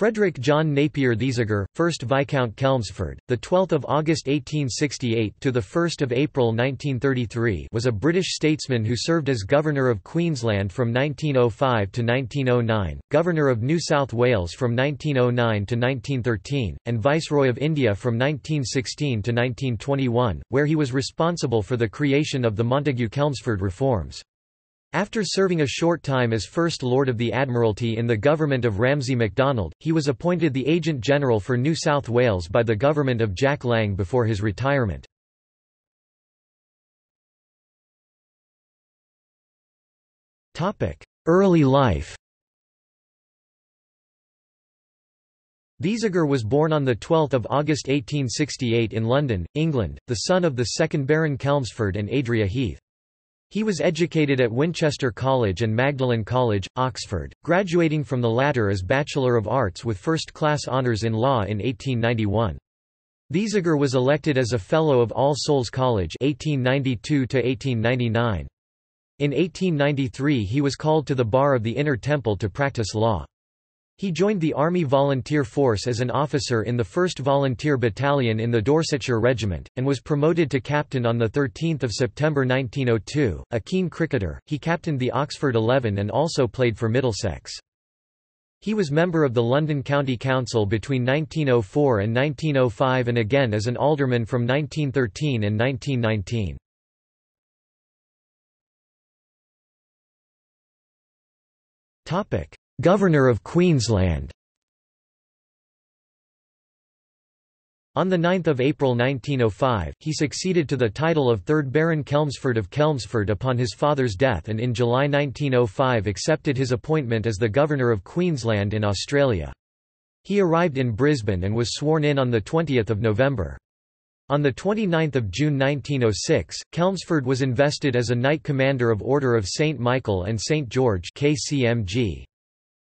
Frederic John Napier Thesiger, 1st Viscount Chelmsford, the 12th of August 1868 to the 1st of April 1933, was a British statesman who served as Governor of Queensland from 1905 to 1909, Governor of New South Wales from 1909 to 1913, and Viceroy of India from 1916 to 1921, where he was responsible for the creation of the Montagu-Chelmsford reforms. After serving a short time as First Lord of the Admiralty in the government of Ramsay MacDonald, he was appointed the Agent General for New South Wales by the government of Jack Lang before his retirement. Early life. Thesiger was born on 12 August 1868 in London, England, the son of the second Baron Chelmsford and Adria Heath. He was educated at Winchester College and Magdalen College, Oxford, graduating from the latter as Bachelor of Arts with first-class honours in law in 1891. Thesiger was elected as a Fellow of All Souls College 1892 to 1899. In 1893 he was called to the bar of the Inner Temple to practice law. He joined the Army Volunteer Force as an officer in the 1st Volunteer Battalion in the Dorsetshire Regiment, and was promoted to captain on 13 September 1902. A keen cricketer, he captained the Oxford 11 and also played for Middlesex. He was member of the London County Council between 1904 and 1905 and again as an alderman from 1913 and 1919. Governor of Queensland. On 9 April 1905, he succeeded to the title of 3rd Baron Chelmsford of Chelmsford upon his father's death and in July 1905 accepted his appointment as the Governor of Queensland in Australia. He arrived in Brisbane and was sworn in on 20 November. On 29 June 1906, Chelmsford was invested as a Knight Commander of Order of Saint Michael and Saint George (KCMG).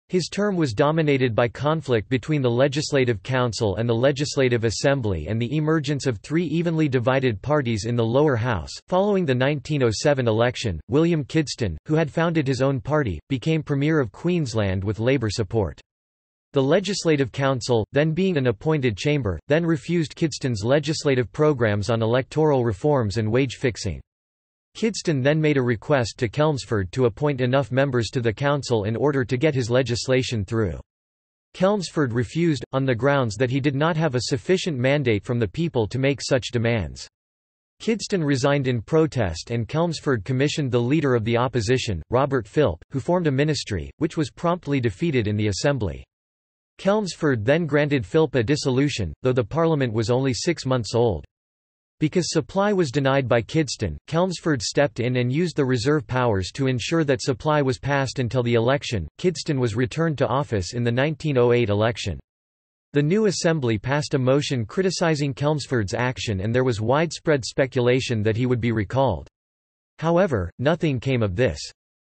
His term was dominated by conflict between the Legislative Council and the Legislative Assembly and the emergence of three evenly divided parties in the lower house. Following the 1907 election, William Kidston, who had founded his own party, became Premier of Queensland with Labour support. The Legislative Council, then being an appointed chamber, then refused Kidston's legislative programmes on electoral reforms and wage fixing. Kidston then made a request to Chelmsford to appoint enough members to the council in order to get his legislation through. Chelmsford refused, on the grounds that he did not have a sufficient mandate from the people to make such demands. Kidston resigned in protest and Chelmsford commissioned the leader of the opposition, Robert Philp, who formed a ministry, which was promptly defeated in the Assembly. Chelmsford then granted Philp a dissolution, though the Parliament was only 6 months old. Because supply was denied by Kidston, Chelmsford stepped in and used the reserve powers to ensure that supply was passed until the election. Kidston was returned to office in the 1908 election. The new assembly passed a motion criticising Chelmsford's action and there was widespread speculation that he would be recalled. However, nothing came of this.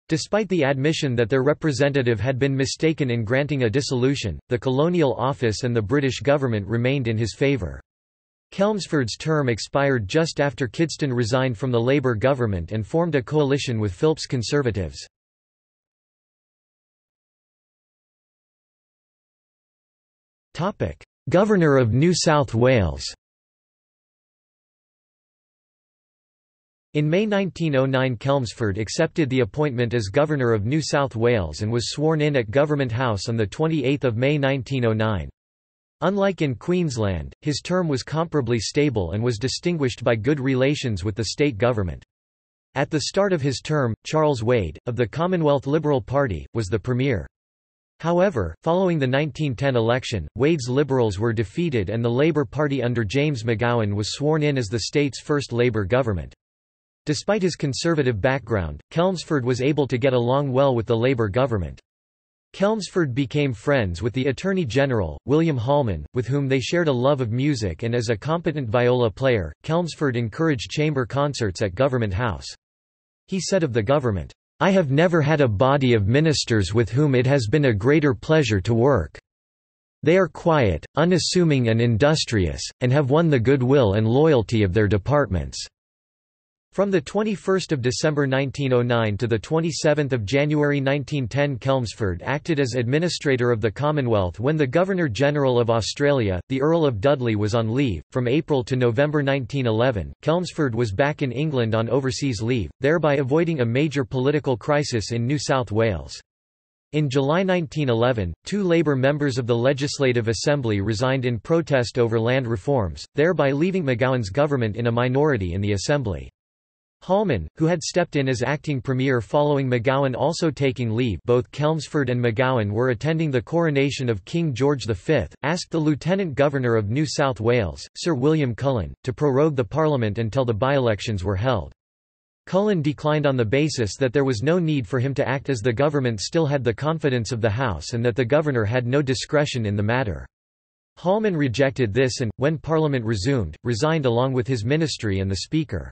Despite the admission that their representative had been mistaken in granting a dissolution, the Colonial Office and the British government remained in his favour. Chelmsford's term expired just after Kidston resigned from the Labour government and formed a coalition with Philp's Conservatives. Governor of New South Wales. In May 1909 Chelmsford accepted the appointment as Governor of New South Wales and was sworn in at Government House on 28 May 1909. Unlike in Queensland, his term was comparably stable and was distinguished by good relations with the state government. At the start of his term, Charles Wade, of the Commonwealth Liberal Party, was the Premier. However, following the 1910 election, Wade's Liberals were defeated and the Labour Party under James McGowan was sworn in as the state's first Labour government. Despite his conservative background, Chelmsford was able to get along well with the Labour government. Chelmsford became friends with the Attorney General, William Holman, with whom they shared a love of music and as a competent viola player, Chelmsford encouraged chamber concerts at Government House. He said of the government, "I have never had a body of ministers with whom it has been a greater pleasure to work. They are quiet, unassuming and industrious, and have won the goodwill and loyalty of their departments." From 21 December 1909 to 27 January 1910, Chelmsford acted as Administrator of the Commonwealth when the Governor-General of Australia, the Earl of Dudley, was on leave. From April to November 1911, Chelmsford was back in England on overseas leave, thereby avoiding a major political crisis in New South Wales. In July 1911, two Labour members of the Legislative Assembly resigned in protest over land reforms, thereby leaving McGowan's government in a minority in the Assembly. Holman, who had stepped in as acting premier following McGowan also taking leave, both Chelmsford and McGowan were attending the coronation of King George V, asked the Lieutenant Governor of New South Wales, Sir William Cullen, to prorogue the Parliament until the by-elections were held. Cullen declined on the basis that there was no need for him to act as the government still had the confidence of the House and that the Governor had no discretion in the matter. Holman rejected this and, when Parliament resumed, resigned along with his ministry and the Speaker.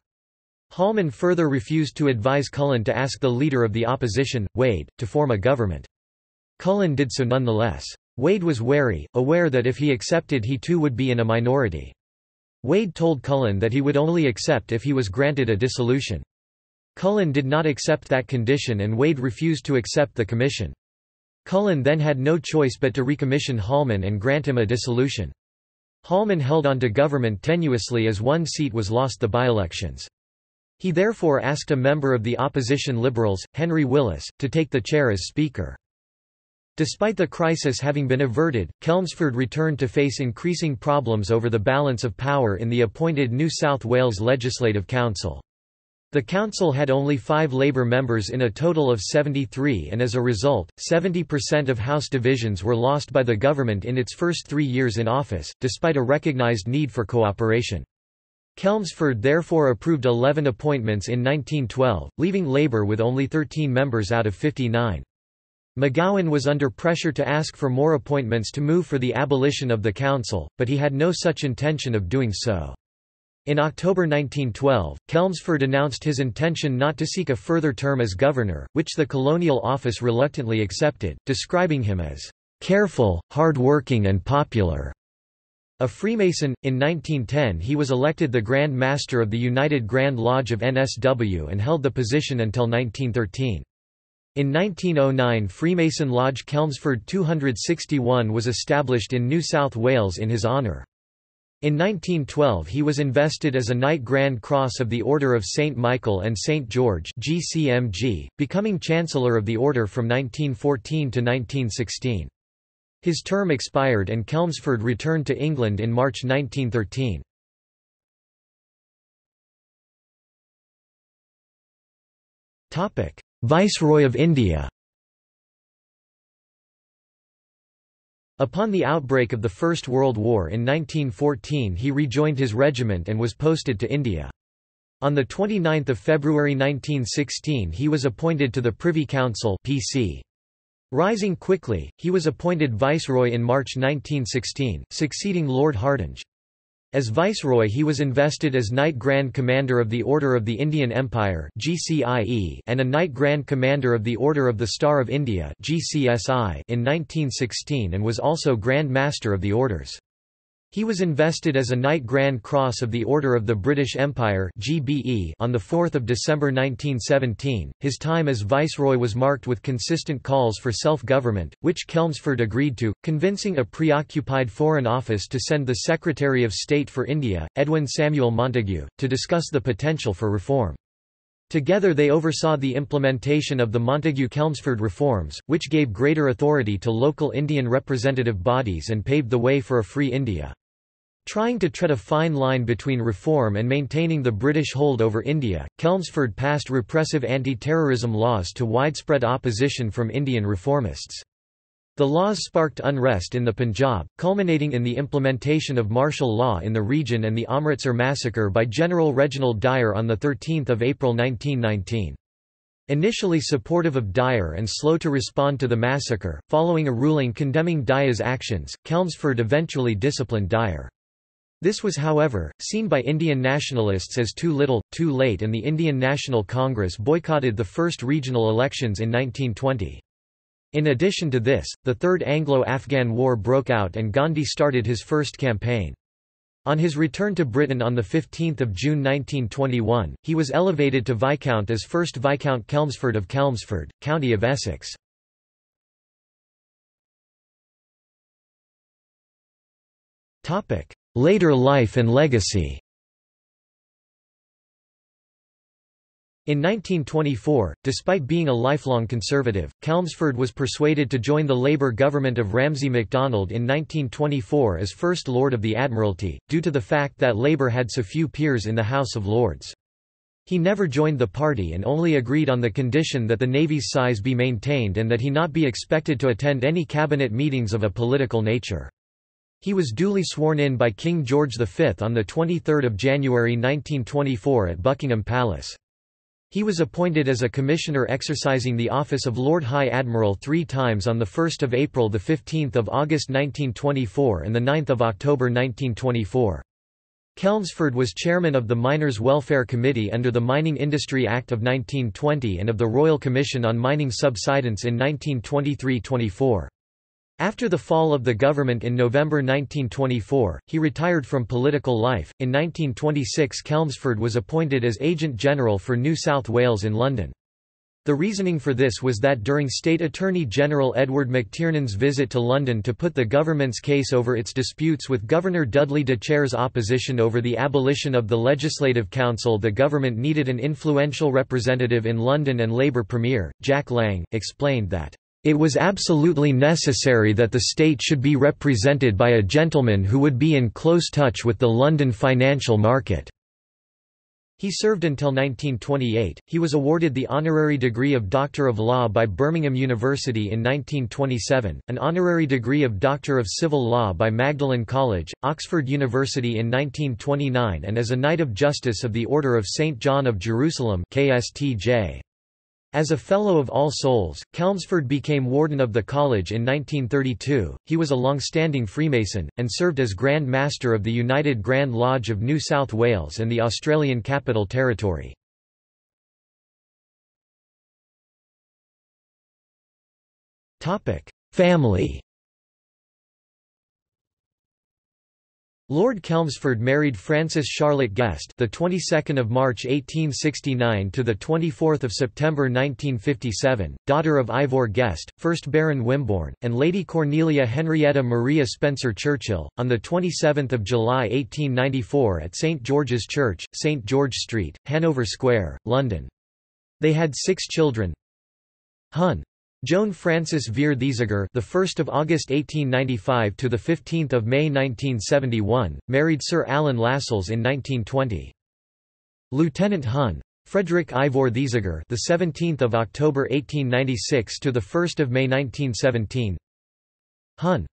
Holman further refused to advise Cullen to ask the leader of the opposition, Wade, to form a government. Cullen did so nonetheless. Wade was wary, aware that if he accepted he too would be in a minority. Wade told Cullen that he would only accept if he was granted a dissolution. Cullen did not accept that condition and Wade refused to accept the commission. Cullen then had no choice but to recommission Holman and grant him a dissolution. Holman held on to government tenuously as one seat was lost the by-elections. He therefore asked a member of the opposition Liberals, Henry Willis, to take the chair as Speaker. Despite the crisis having been averted, Chelmsford returned to face increasing problems over the balance of power in the appointed New South Wales Legislative Council. The council had only 5 Labour members in a total of 73 and as a result, 70% of House divisions were lost by the government in its first 3 years in office, despite a recognised need for cooperation. Chelmsford therefore approved 11 appointments in 1912, leaving Labour with only 13 members out of 59. McGowan was under pressure to ask for more appointments to move for the abolition of the council, but he had no such intention of doing so. In October 1912, Chelmsford announced his intention not to seek a further term as governor, which the Colonial Office reluctantly accepted, describing him as careful, hard-working and popular. A Freemason, in 1910 he was elected the Grand Master of the United Grand Lodge of NSW and held the position until 1913. In 1909 Freemason Lodge Chelmsford 261 was established in New South Wales in his honour. In 1912 he was invested as a Knight Grand Cross of the Order of Saint Michael and Saint George (GCMG), becoming Chancellor of the Order from 1914 to 1916. His term expired and Chelmsford returned to England in March 1913. Viceroy of India. Upon the outbreak of the First World War in 1914 he rejoined his regiment and was posted to India. On 29 February 1916 he was appointed to the Privy Council PC. Rising quickly, he was appointed Viceroy in March 1916, succeeding Lord Hardinge. As Viceroy he was invested as Knight Grand Commander of the Order of the Indian Empire (GCIE) and a Knight Grand Commander of the Order of the Star of India (GCSI) in 1916 and was also Grand Master of the Orders. He was invested as a Knight Grand Cross of the Order of the British Empire (GBE) on 4 December 1917. His time as Viceroy was marked with consistent calls for self-government, which Chelmsford agreed to, convincing a preoccupied Foreign Office to send the Secretary of State for India, Edwin Samuel Montagu, to discuss the potential for reform. Together they oversaw the implementation of the Montagu-Chelmsford reforms, which gave greater authority to local Indian representative bodies and paved the way for a free India. Trying to tread a fine line between reform and maintaining the British hold over India, Chelmsford passed repressive anti-terrorism laws to widespread opposition from Indian reformists. The laws sparked unrest in the Punjab, culminating in the implementation of martial law in the region and the Amritsar massacre by General Reginald Dyer on 13 April 1919. Initially supportive of Dyer and slow to respond to the massacre, following a ruling condemning Dyer's actions, Chelmsford eventually disciplined Dyer. This was however, seen by Indian nationalists as too little, too late, and the Indian National Congress boycotted the first regional elections in 1920. In addition to this, the Third Anglo-Afghan War broke out and Gandhi started his first campaign. On his return to Britain on 15 June 1921, he was elevated to Viscount as 1st Viscount Chelmsford of Chelmsford, County of Essex. Later life and legacy. In 1924, despite being a lifelong conservative, Chelmsford was persuaded to join the Labour government of Ramsay MacDonald in 1924 as First Lord of the Admiralty, due to the fact that Labour had so few peers in the House of Lords. He never joined the party and only agreed on the condition that the Navy's size be maintained and that he not be expected to attend any cabinet meetings of a political nature. He was duly sworn in by King George V on 23 January 1924 at Buckingham Palace. He was appointed as a commissioner exercising the office of Lord High Admiral three times on 1 April, 15 August 1924 and 9 October 1924. Chelmsford was chairman of the Miners' Welfare Committee under the Mining Industry Act of 1920 and of the Royal Commission on Mining Subsidence in 1923–24. After the fall of the government in November 1924, he retired from political life. In 1926, Chelmsford was appointed as Agent General for New South Wales in London. The reasoning for this was that during State Attorney General Edward McTiernan's visit to London to put the government's case over its disputes with Governor Dudley de Chair's opposition over the abolition of the Legislative Council, the government needed an influential representative in London, and Labour Premier, Jack Lang, explained that it was absolutely necessary that the state should be represented by a gentleman who would be in close touch with the London financial market. He served until 1928. He was awarded the honorary degree of Doctor of Law by Birmingham University in 1927, an honorary degree of Doctor of Civil Law by Magdalen College, Oxford University in 1929, and as a Knight of Justice of the Order of Saint John of Jerusalem (KSTJ). As a Fellow of All Souls, Chelmsford became Warden of the College in 1932. He was a long-standing Freemason, and served as Grand Master of the United Grand Lodge of New South Wales and the Australian Capital Territory. Family. Lord Chelmsford married Frances Charlotte Guest, the 22nd of March 1869 to the 24th of September 1957, daughter of Ivor Guest, 1st Baron Wimborne, and Lady Cornelia Henrietta Maria Spencer Churchill, on the 27th of July 1894 at St George's Church, St George Street, Hanover Square, London. They had 6 children. Hon. Joan Frances Vere Thesiger, the 1st of August 1895 to the 15th of May 1971, married Sir Alan Lascelles in 1920. Lieutenant Hon. Frederick Ivor Thesiger, the 17th of October 1896 to the 1st of May 1917. Hon.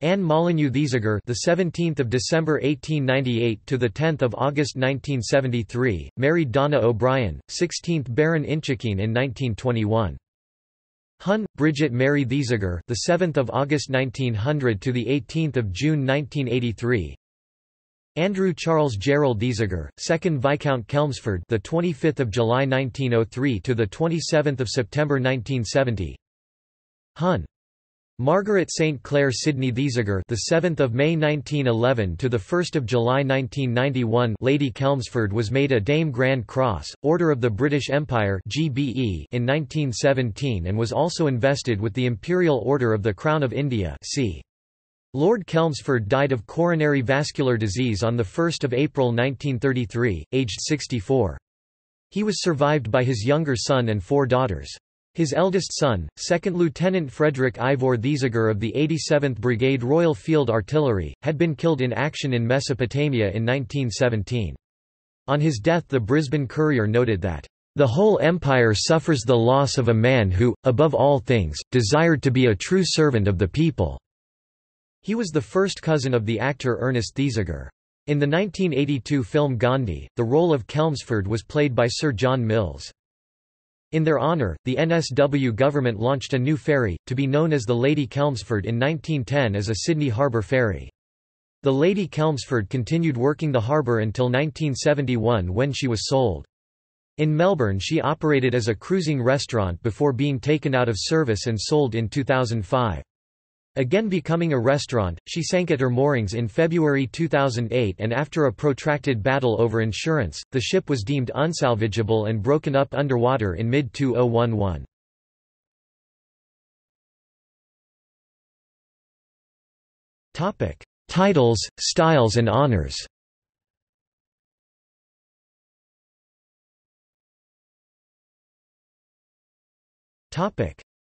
Anne Molyneux Thesiger, the 17th of December 1898 to the 10th of August 1973, married Donna O'Brien, 16th Baron Inchiquin in 1921. Hon. Bridget Mary Thesiger, the 7th of August 1900 to the 18th of June 1983. Andrew Charles Gerald Thesiger, 2nd Viscount Chelmsford, the 25th of July 1903 to the 27th of September 1970. Hon. Margaret St Clair Sidney Thesiger, the 7th of May 1911 to the 1st of July 1991, Lady Chelmsford was made a Dame Grand Cross, Order of the British Empire (GBE) in 1917 and was also invested with the Imperial Order of the Crown of India (C). Lord Chelmsford died of coronary vascular disease on the 1st of April 1933, aged 64. He was survived by his younger son and 4 daughters. His eldest son, 2nd Lieutenant Frederick Ivor Thesiger of the 87th Brigade Royal Field Artillery, had been killed in action in Mesopotamia in 1917. On his death, the Brisbane Courier noted that, "The whole empire suffers the loss of a man who, above all things, desired to be a true servant of the people." He was the first cousin of the actor Ernest Thesiger. In the 1982 film Gandhi, the role of Chelmsford was played by Sir John Mills. In their honour, the NSW government launched a new ferry, to be known as the Lady Chelmsford in 1910 as a Sydney Harbour ferry. The Lady Chelmsford continued working the harbour until 1971 when she was sold. In Melbourne she operated as a cruising restaurant before being taken out of service and sold in 2005. Again becoming a restaurant, she sank at her moorings in February 2008, and after a protracted battle over insurance, the ship was deemed unsalvageable and broken up underwater in mid-2011. Titles, styles and honours.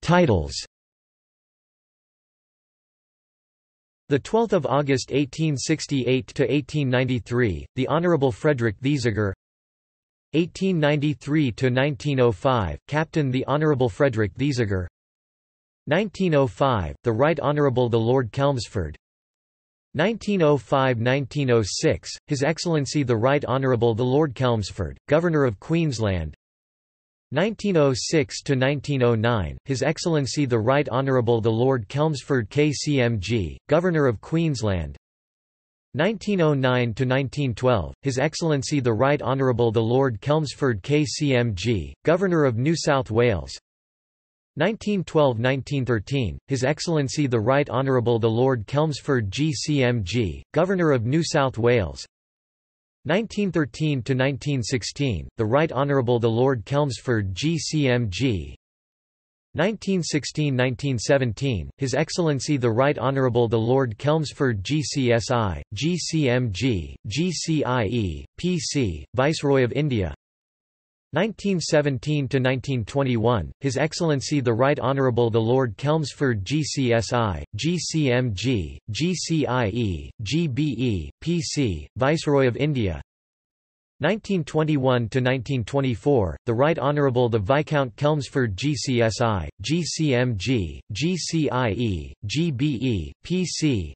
Titles. The 12th of August 1868 to 1893, the Honourable Frederick Thesiger. 1893 to 1905, Captain the Honourable Frederick Thesiger. 1905, the Right Honourable the Lord Chelmsford. 1905–1906, His Excellency the Right Honourable the Lord Chelmsford, Governor of Queensland. 1906–1909, His Excellency the Right Honourable the Lord Chelmsford KCMG, Governor of Queensland. 1909–1912, His Excellency the Right Honourable the Lord Chelmsford KCMG, Governor of New South Wales. 1912–1913, His Excellency the Right Honourable the Lord Chelmsford GCMG, Governor of New South Wales. 1913–1916, the Right Honourable the Lord Chelmsford GCMG. 1916–1917, His Excellency the Right Honourable the Lord Chelmsford GCSI, GCMG, GCIE, PC, Viceroy of India. 1917–1921, His Excellency the Right Honourable the Lord Chelmsford GCSI, GCMG, GCIE, GBE, PC, Viceroy of India. 1921–1924, the Right Honourable the Viscount Chelmsford GCSI, GCMG, GCIE, GBE, PC.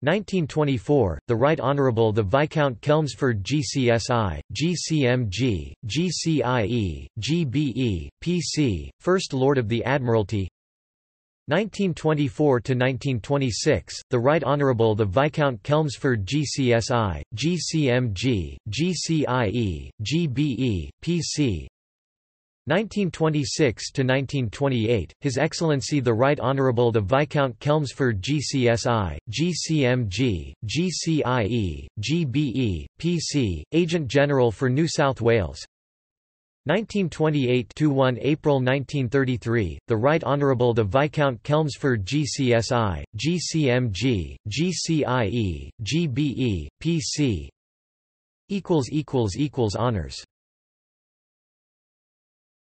1924, the Right Honourable the Viscount Chelmsford GCSI, GCMG, GCIE, GBE, PC, First Lord of the Admiralty. 1924–1926, the Right Honourable the Viscount Chelmsford GCSI, GCMG, GCIE, GBE, PC. 1926–1928, His Excellency the Right Honourable the Viscount Chelmsford GCSI, GCMG, GCIE, GBE, PC, Agent General for New South Wales. 1928–1 April 1933, the Right Honourable the Viscount Chelmsford GCSI, GCMG, GCIE, GBE, PC. == Honours